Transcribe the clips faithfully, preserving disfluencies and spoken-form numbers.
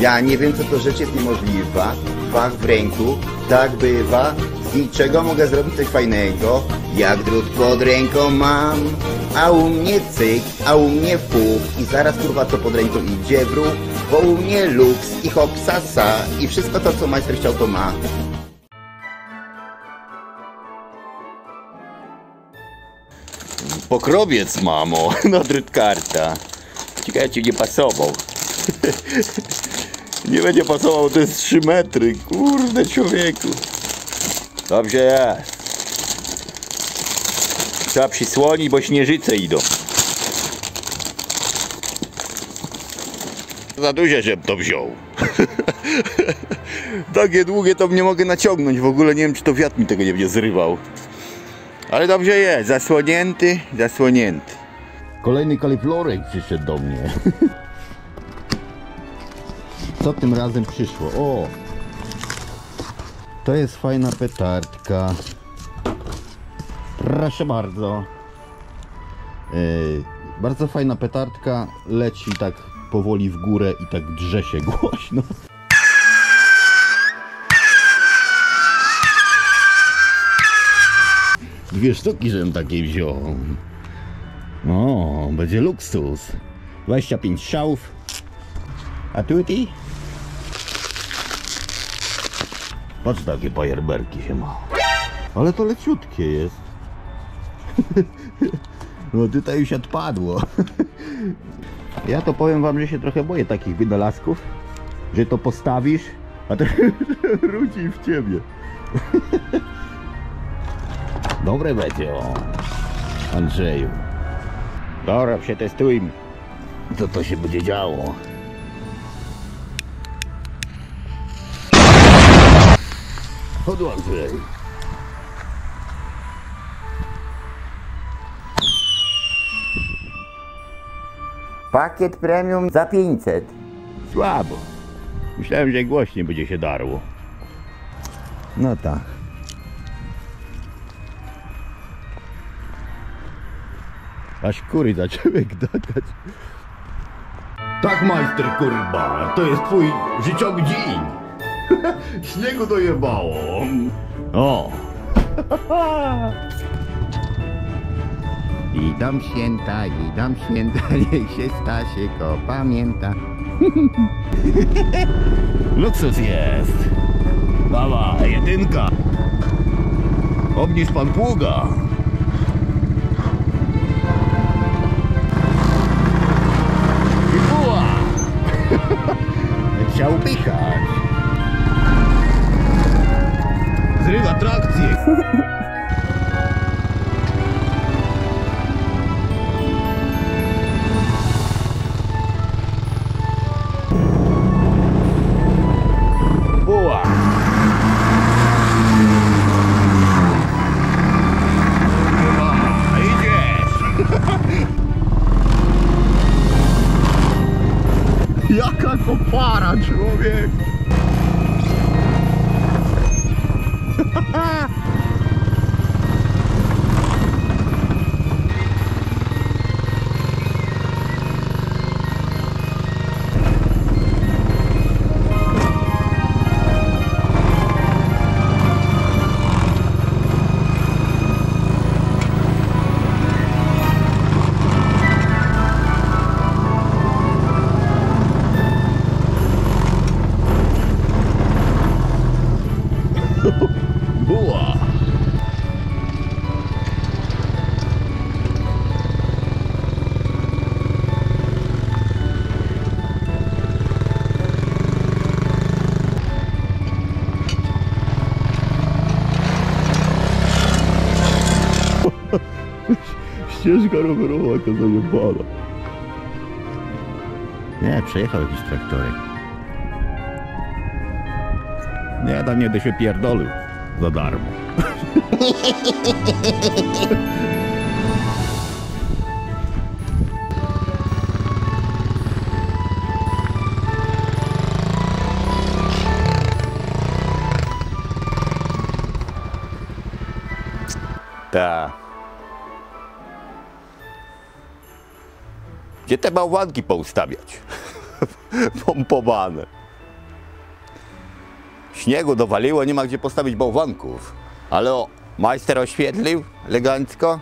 Ja nie wiem, co to rzecz jest niemożliwa. Fach w ręku, tak bywa. Z niczego mogę zrobić coś fajnego. Jak drut pod ręką mam, a u mnie cyk, a u mnie fuk. I zaraz kurwa to pod ręką idzie w ruch. Bo u mnie luks i hopsasa. I wszystko to, co majster chciał, to ma. Pokrowiec, mamo, no drutkarta. Ciekawe, czy nie pasował. Nie będzie pasował, to jest trzy metry, kurde człowieku. Dobrze jest. Trzeba przysłonić, bo śnieżyce idą. Za duże, żebym to wziął. Takie długie to nie mogę naciągnąć, w ogóle nie wiem, czy to wiatr mi tego nie będzie zrywał. Ale dobrze jest, zasłonięty, zasłonięty. Kolejny kaliflorek przyszedł do mnie. Co tym razem przyszło? O! To jest fajna petardka. Proszę bardzo. Yy, bardzo fajna petardka, leci tak powoli w górę i tak drze się głośno. Dwie sztuki, żebym takiej wziął. O, będzie luksus. dwadzieścia pięć szałów. A tutaj? Patrz, takie fajerwerki się ma. Ale to leciutkie jest. No tutaj już odpadło. Ja to powiem wam, że się trochę boję takich wynalazków. Że to postawisz, a to rzuci w ciebie. Dobre będzie, o Andrzeju. Dobra, przetestujmy, co to się będzie działo. Chodź, Andrzej. Pakiet premium za pięćset. Słabo. Myślałem, że głośniej będzie się darło. No tak. Aż kury zaczęły gdakać. Tak, majster, kurwa, to jest twój życiok dzień. Śniegu dojebało. O! Idą święta, idą święta, niech się Stasiek opamięta. Luksus jest. Dawaj, jedynka. Obniż pan pługa. Chciał upychać. Zrywa trakcję. Buła. Chyba idziesz. Jaka to para, człowiek! Buła! Ścieżka rowerowa to zajebana. Nie, przejechał jakiś traktorek. Nie, tam nie da się pierdolił za darmo. Ta. Gdzie te bałwanki poustawiać? Pompowane. śniegu dowaliło, nie ma gdzie postawić bałwanków. Ale o, majster oświetlił elegancko.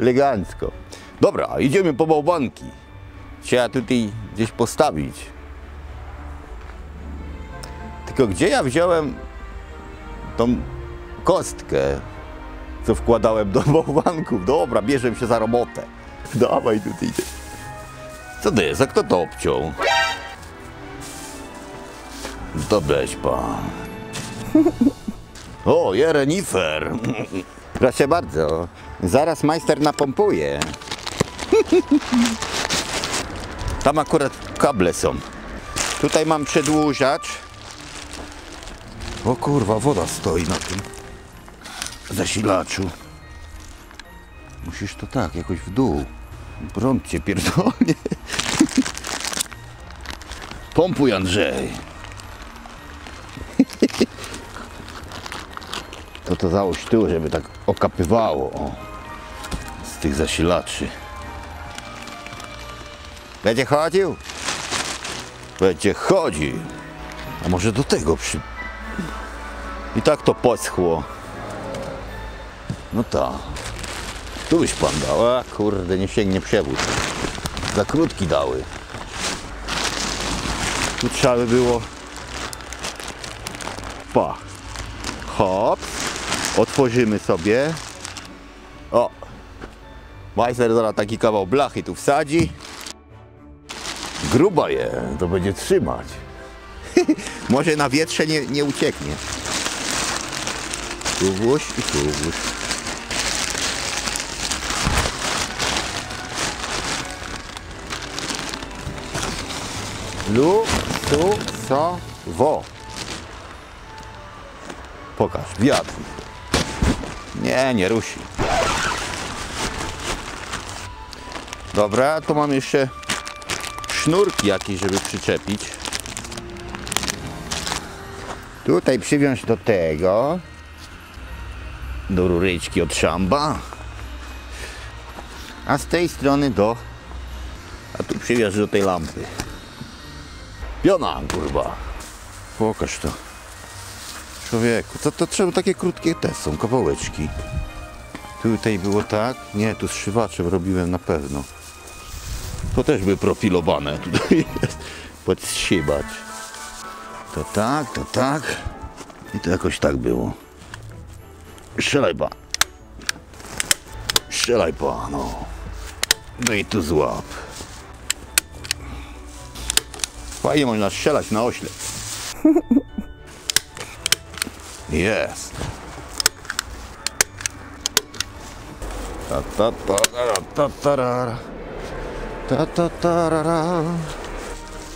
Elegancko. Dobra, idziemy po bałwanki. Trzeba tutaj gdzieś postawić. Tylko gdzie ja wziąłem tą kostkę, co wkładałem do bałwanków? Dobra, bierzemy się za robotę. Dawaj tutaj. Co to jest? A kto to obciął? Dobreś pan. O, jerenifer. Proszę bardzo. Zaraz majster napompuje. Tam akurat kable są. Tutaj mam przedłużacz. O kurwa, woda stoi na tym zasilaczu. Musisz to tak, jakoś w dół. Prąd cię pierdolnie. Pompuj, Andrzej. To to załóż tył, żeby tak okapywało. O, z tych zasilaczy. Będzie chodził? Będzie chodził. A może do tego przy... I tak to poschło. No ta. Tu byś pan dał. A kurde, nie sięgnie przewód. Za krótki dały. Tu trzeba by było... Pa. Hop. Otworzymy sobie. O. Majster zaraz taki kawał blachy tu wsadzi. Gruba je, to będzie trzymać. Może na wietrze nie, nie ucieknie. Tu włóż i tu włóż. Lu, su, so, wo. Pokaż, wiatr. Nie, nie rusi. Dobra, tu mam jeszcze sznurki jakieś, żeby przyczepić. Tutaj przywiąż do tego. Do ruryczki od szamba. A z tej strony do... A tu przywiąż do tej lampy. Piona, kurwa. Pokaż to. Człowieku, co to trzeba? Takie krótkie te są, kawałeczki. Tutaj było tak. Nie, tu z szywaczem robiłem na pewno. To też były profilowane. Tutaj jest podszybacz. To tak, to tak. I to jakoś tak było. Strzelaj pan. Strzelaj pan, no. No i tu złap. Fajnie można strzelać na oślep. Jest. Ta ta ta ta ta ta. Ta ta ta ra ra.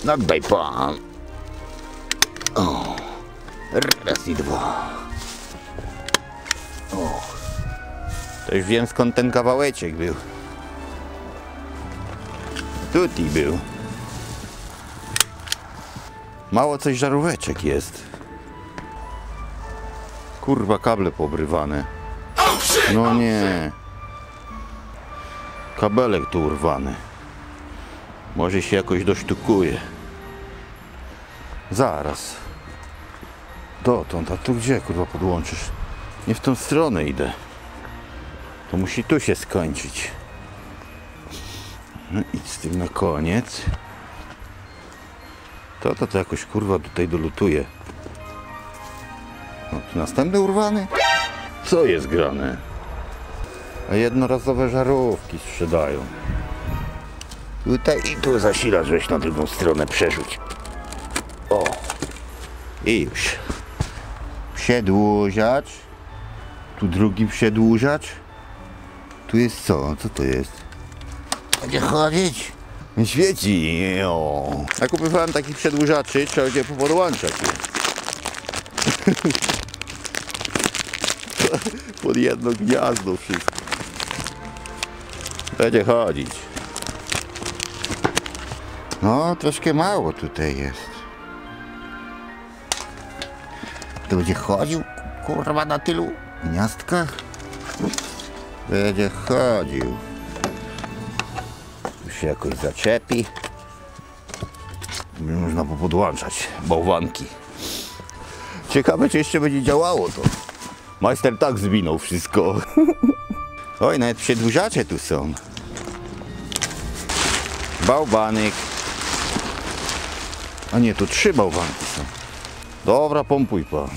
Naddaj pan. O. Raz i dwa. O. To już wiem, skąd ten kawałeczek był. Tutaj był. Mało coś żaróweczek jest. Kurwa, kable pobrywane. No nie. Kabelek tu urwany. Może się jakoś dosztukuje. Zaraz. Dotąd, a tu gdzie kurwa podłączysz? Nie w tą stronę idę. To musi tu się skończyć. No idź z tym na koniec. To to, to jakoś kurwa tutaj dolutuje. No, tu następny urwany? Co jest grane? A jednorazowe żarówki sprzedają. Tutaj i tu zasilacz weź na drugą stronę przerzuć. O. I już. Przedłużacz. Tu drugi przedłużacz. Tu jest co? Co to jest? Będzie chodzić? Świeci. O. Ja kupowałem takich przedłużaczy, trzeba będzie podłączać je. Pod jedno gniazdo wszystko. Będzie chodzić. No, troszkę mało tutaj jest. To będzie chodził, kurwa, na tylu gniazdkach? Będzie chodził. Tu się jakoś zaczepi. Można popodłączać bałwanki. Ciekawe, czy jeszcze będzie działało to. Majster tak zwinął wszystko. Oj, nawet przedłużacze tu są. Bałbanek. A nie, tu trzy bałbanki są. Dobra, pompuj pan.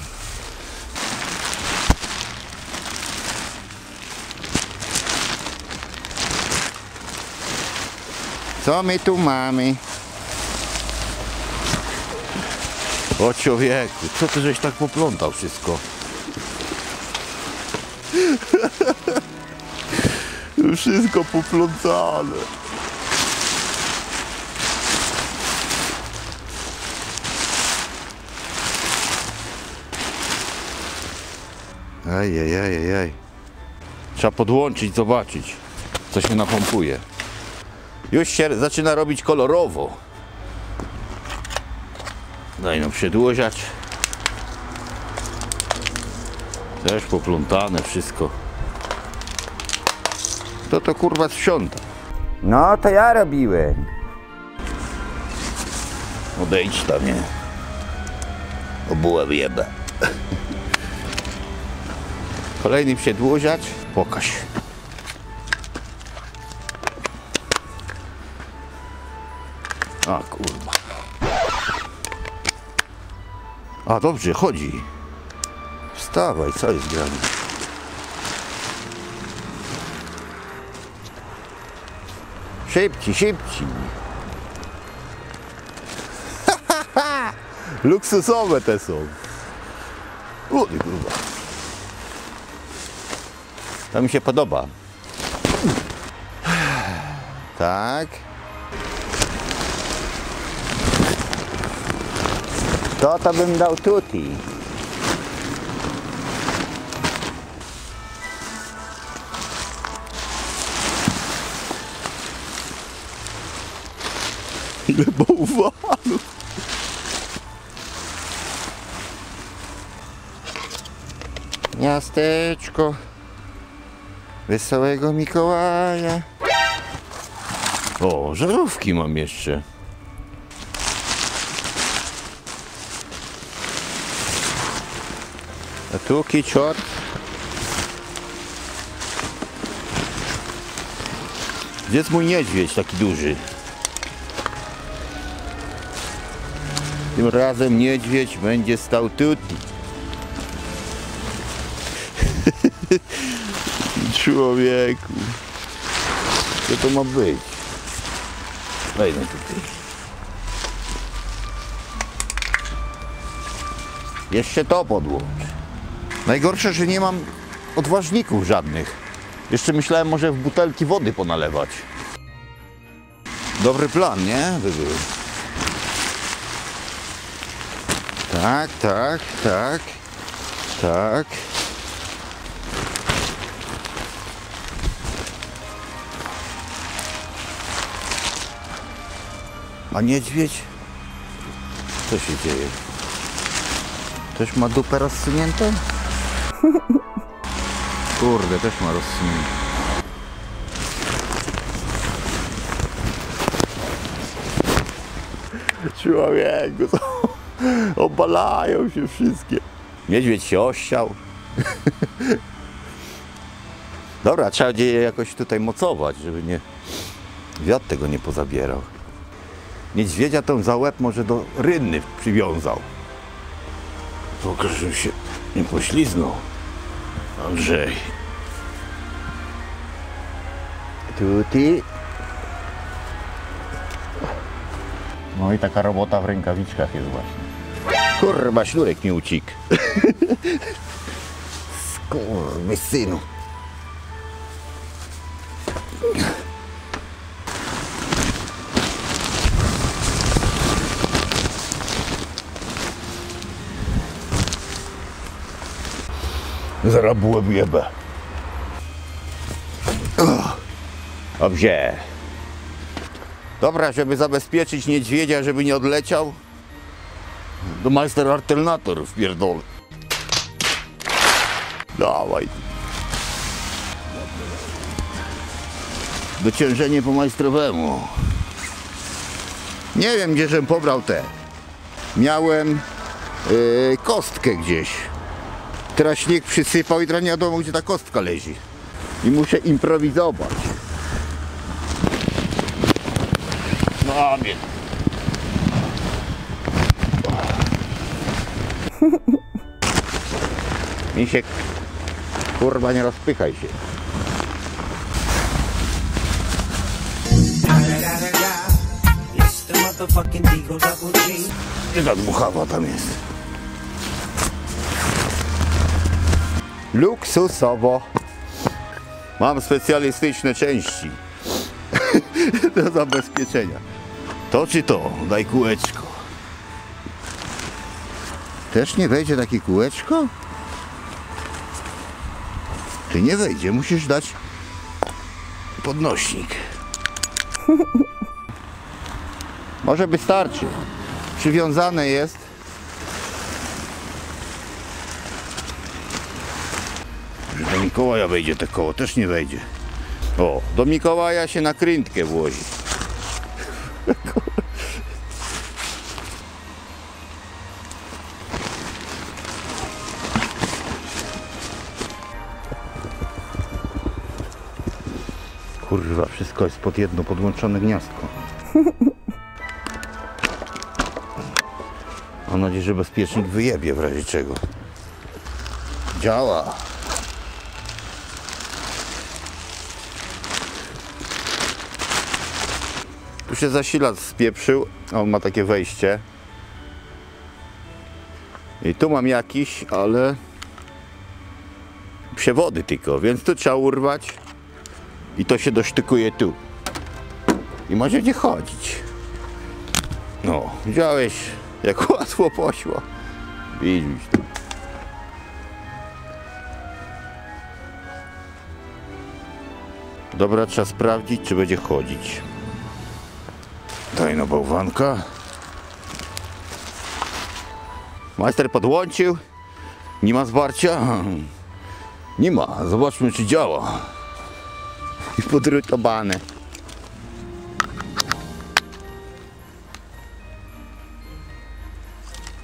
Co my tu mamy? O człowieku, co ty żeś tak poplątał wszystko? Wszystko poplącane. Ajajajajaj. Trzeba podłączyć, zobaczyć, co się napompuje. Już się zaczyna robić kolorowo. Daj nam przedłużać. Też poplątane wszystko. To to kurwa sprząta. No to ja robiłem. Odejdź tam, nie? Obuła wyjeba. Kolejny przedłużacz. Pokaż. A kurwa. A dobrze, chodzi. Wstawaj, co jest grane? Szybciej, szybciej. Luksusowe te są. O, kurwa. To mi się podoba. Tak. To to bym dał tutaj. Ile bałwanów. Miasteczko Wesołego Mikołaja. O, żarówki mam jeszcze. A tu kicior. Gdzie jest mój niedźwiedź taki duży? Tym razem niedźwiedź będzie stał tutaj. Człowieku. Co to ma być? Wejdę tutaj. Jeszcze to podłącz. Najgorsze, że nie mam odważników żadnych. Jeszcze myślałem, może w butelki wody ponalewać. Dobry plan, nie? Wybór. Tak, tak, tak, tak. A niedźwiedź? Co się dzieje? Też ma dupę rozsuniętą? Kurde, też ma rozsuniętą. Człowieku, to... obalają się wszystkie. Niedźwiedź się ościał. Dobra, trzeba je jakoś tutaj mocować, żeby nie... wiatr tego nie pozabierał. Niedźwiedzia tą za łeb może do rynny przywiązał. Pokaż, żebym się nie pośliznął. Andrzej. Tutaj. No i taka robota w rękawiczkach jest właśnie. Kurwa, sznurek mi uciekł. Skurwy synu. Zaraz byłem jeba. Dobrze. Dobra, żeby zabezpieczyć niedźwiedzia, żeby nie odleciał, do majster alternator wpierdolę. Dawaj. Dociężenie po majstrowemu. Nie wiem, gdzieżem pobrał te. Miałem yy, kostkę gdzieś. Teraz śnieg przysypał i teraz nie wiadomo, gdzie ta kostka leży. I muszę improwizować. No mnie. Misiek, kurwa, nie rozpychaj się. Gdzie ta dmuchawa tam jest? Luksusowo. Mam specjalistyczne części do zabezpieczenia. To czy to? Daj kółeczko. Też nie wejdzie takie kółeczko? Ty nie wejdzie, musisz dać podnośnik. Może by starczy. Przywiązane jest. Że do Mikołaja wejdzie te koło, też nie wejdzie. O, do Mikołaja się na krętkę włoży. Kurwa, wszystko jest pod jedno podłączone gniazdko. Mam nadzieję, że bezpiecznik wyjebie w razie czego. Działa. Tu się zasilacz spieprzył, a on ma takie wejście. I tu mam jakiś, ale przewody tylko, więc tu trzeba urwać. I to się dosztykuje tu. I może nie chodzić. No, widziałeś, jak łatwo poszło. Widzisz tu. Dobra, trzeba sprawdzić, czy będzie chodzić. Daj no bałwanka. Majster podłączył. Nie ma zwarcia? Nie ma. Zobaczmy, czy działa. I podrutowane.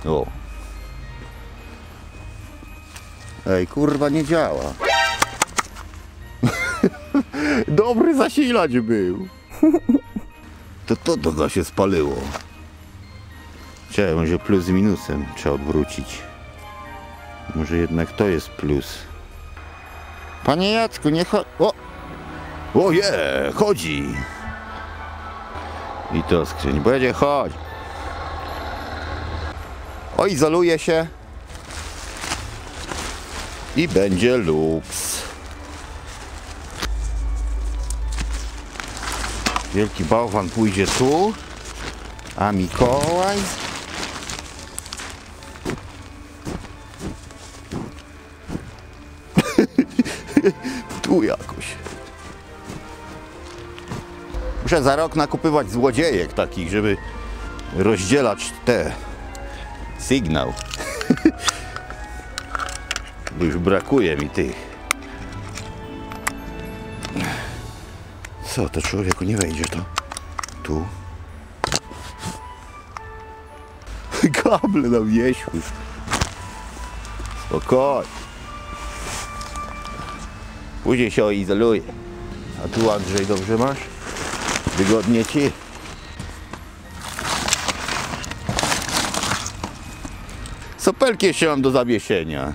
O. Ej, kurwa, nie działa. Dobry zasilacz był. To to doda się spaliło. Czekaj, może plus z minusem trzeba odwrócić. Może jednak to jest plus. Panie Jacku, nie chodź. O je, yeah, chodzi! I to skrzyń, będzie chodź! O, izoluje się i będzie luks. Wielki bałwan pójdzie tu, a Mikołaj... tu jakoś. Muszę za rok nakupywać złodziejek takich, żeby rozdzielać te sygnał. Już brakuje mi tych. Co to, człowieku, nie wejdzie to? Tu. Kable na wierzchu. Spokojnie. Później się izoluje. A tu, Andrzej, dobrze masz? Wygodnie ci? Sopelki jeszcze mam do zawieszenia.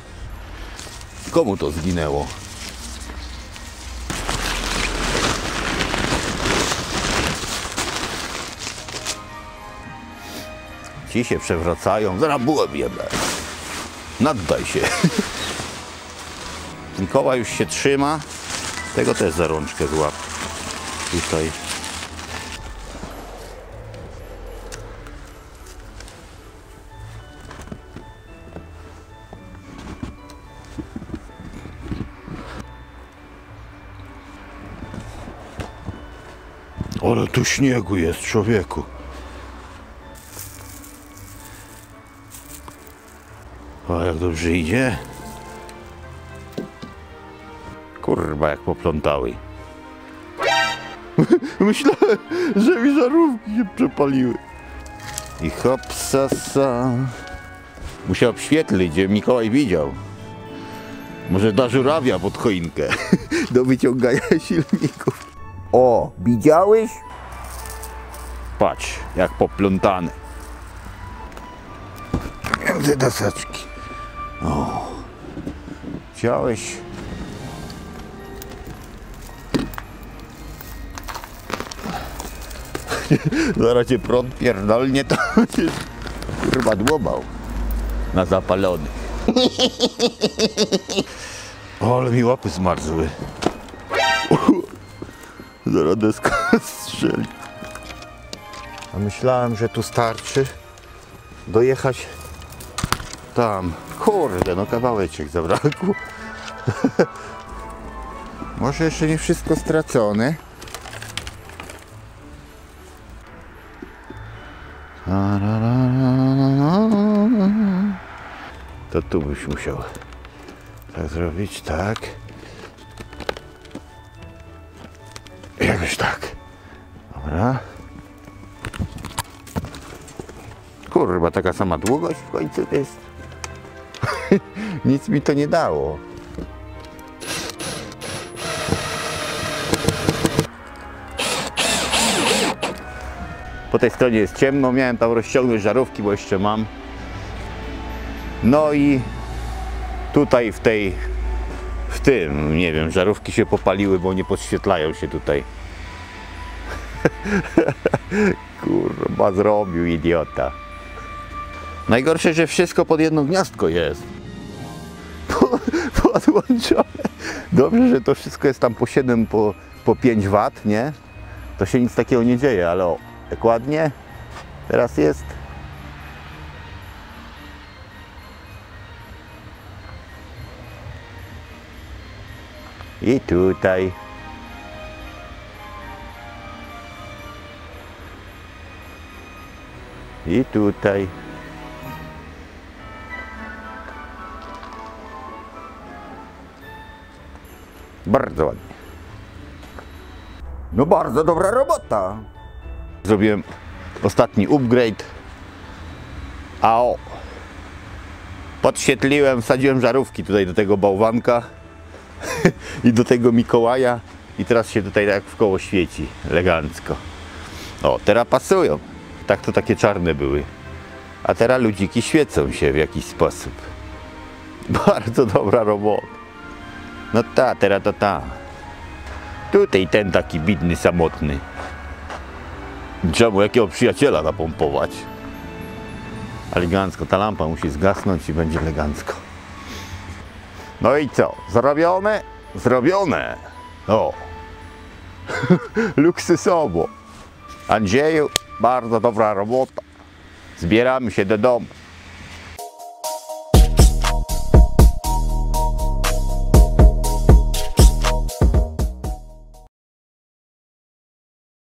Komu to zginęło? Ci się przewracają. Zaraz byłem jebę. Naddaj się. Mikołaj już się trzyma. Tego też za rączkę złap. Tutaj. Ale tu śniegu jest, człowieku. A jak dobrze idzie. Kurwa, jak poplątały. Myślałem, że mi żarówki się przepaliły. I hopsasa. Musiał obświetlić, gdzie Mikołaj widział. Może da żurawia pod choinkę do wyciągania silników. O, widziałeś? Patrz, jak poplątany. Te deseczki. O, widziałeś? Zaraz się prąd pierdolnie, to się chyba dłubał na zapalonych. O, ale mi łapy zmarzły. Zaraz deska strzeli. A myślałem, że tu starczy dojechać tam. Kurde, no kawałeczek zabrakło. Może jeszcze nie wszystko stracone. To tu byś musiał tak zrobić, tak. Jakoś tak. Dobra. Kurwa, taka sama długość w końcu jest. Nic mi to nie dało. Po tej stronie jest ciemno, miałem tam rozciągnąć żarówki, bo jeszcze mam. No i tutaj w tej, w tym, nie wiem, żarówki się popaliły, bo nie podświetlają się tutaj. Kurwa, zrobił idiota. Najgorsze, że wszystko pod jedno gniazdko jest. Podłączone. Dobrze, że to wszystko jest tam po siedem, po, po pięć watów, nie? To się nic takiego nie dzieje, ale o, tak ładnie teraz jest. I tutaj. I tutaj. Bardzo ładnie. No bardzo dobra robota. Zrobiłem ostatni upgrade. A o. Podświetliłem, wsadziłem żarówki tutaj do tego bałwanka. I do tego Mikołaja. I teraz się tutaj tak w koło świeci. Elegancko. O, teraz pasują. Tak to takie czarne były. A teraz ludziki świecą się w jakiś sposób. Bardzo dobra robota. No ta, teraz to ta. Tutaj ten taki biedny, samotny. Trzeba mu jakiego przyjaciela napompować. Elegancko. Ta lampa musi zgasnąć i będzie elegancko. No i co? Zrobione? Zrobione! O! Luksusowo! Andrzeju, bardzo dobra robota. Zbieramy się do domu.